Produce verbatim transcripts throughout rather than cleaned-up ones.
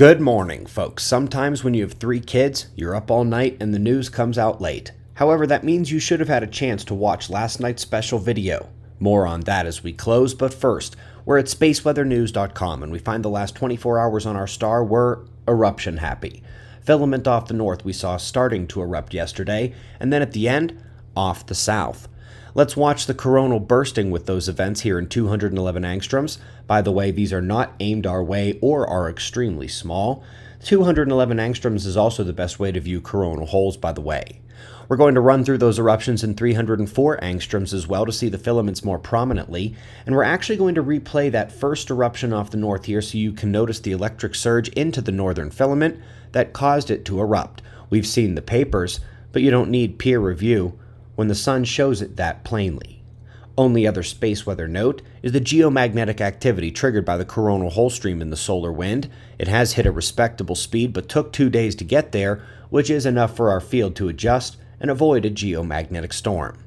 Good morning, folks. Sometimes when you have three kids, you're up all night and the news comes out late. However, that means you should have had a chance to watch last night's special video. More on that as we close, but first, we're at space weather news dot com and we find the last twenty-four hours on our star were eruption happy. Filament off the north we saw starting to erupt yesterday, and then at the end, off the south. Let's watch the coronal bursting with those events here in two hundred eleven angstroms. By the way, these are not aimed our way or are extremely small. two hundred eleven angstroms is also the best way to view coronal holes, by the way. We're going to run through those eruptions in three hundred four angstroms as well to see the filaments more prominently, and we're actually going to replay that first eruption off the north here so you can notice the electric surge into the northern filament that caused it to erupt. We've seen the papers, but you don't need peer review when the sun shows it that plainly. Only other space weather note is the geomagnetic activity triggered by the coronal hole stream in the solar wind. It has hit a respectable speed but took two days to get there, which is enough for our field to adjust and avoid a geomagnetic storm.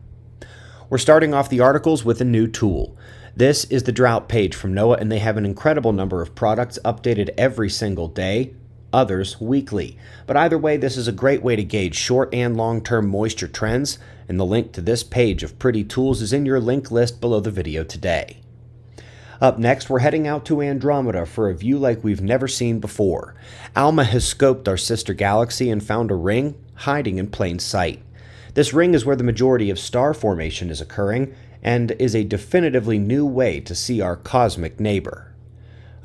We're starting off the articles with a new tool. This is the drought page from NOAA, and they have an incredible number of products updated every single day, others weekly. But either way, this is a great way to gauge short and long-term moisture trends, and the link to this page of pretty tools is in your link list below the video today. Up next, we're heading out to Andromeda for a view like we've never seen before. Alma has scoped our sister galaxy and found a ring hiding in plain sight. This ring is where the majority of star formation is occurring and is a definitively new way to see our cosmic neighbor.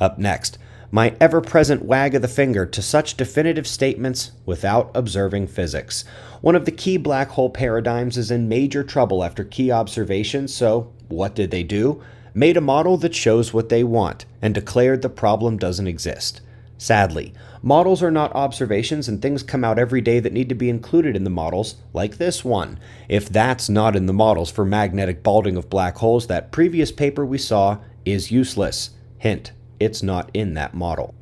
Up next, my ever-present wag of the finger to such definitive statements without observing physics. One of the key black hole paradigms is in major trouble after key observations, so what did they do? Made a model that shows what they want and declared the problem doesn't exist. Sadly, models are not observations, and things come out every day that need to be included in the models, like this one. If that's not in the models for magnetic balding of black holes, that previous paper we saw is useless. Hint. It's not in that model.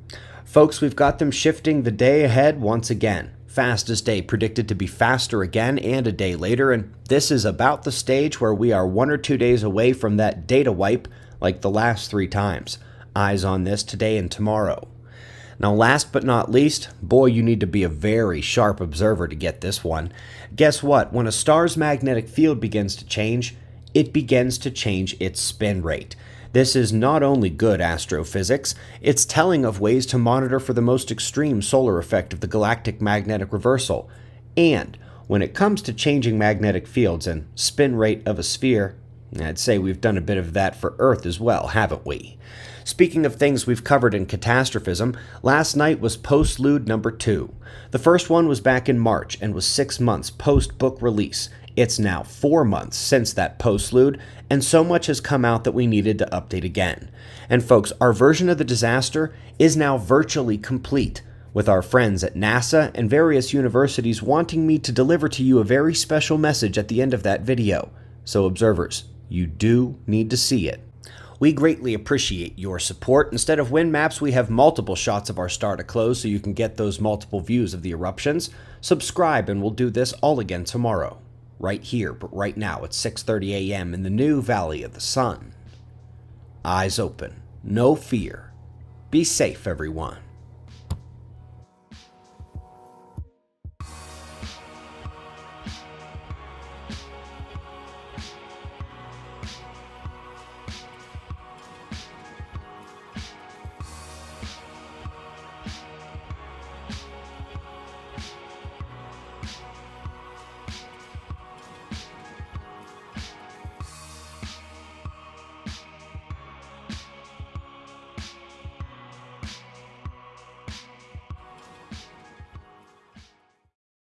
Folks, we've got them shifting the day ahead once again. Fastest day predicted to be faster again and a day later, and this is about the stage where we are one or two days away from that data wipe like the last three times. Eyes on this today and tomorrow. Now, last but not least, boy, you need to be a very sharp observer to get this one. Guess what? When a star's magnetic field begins to change, it begins to change its spin rate. This is not only good astrophysics, it's telling of ways to monitor for the most extreme solar effect of the galactic magnetic reversal. And when it comes to changing magnetic fields and spin rate of a sphere, I'd say we've done a bit of that for Earth as well, haven't we? Speaking of things we've covered in catastrophism, last night was postlude number two. The first one was back in March and was six months post-book release. It's now four months since that postlude, and so much has come out that we needed to update again. And folks, our version of the disaster is now virtually complete, with our friends at NASA and various universities wanting me to deliver to you a very special message at the end of that video. So observers, you do need to see it. We greatly appreciate your support. Instead of wind maps, we have multiple shots of our star to close so you can get those multiple views of the eruptions. Subscribe and we'll do this all again tomorrow. Right here, but right now at six thirty a m in the new Valley of the Sun. Eyes open, no fear. Be safe, everyone.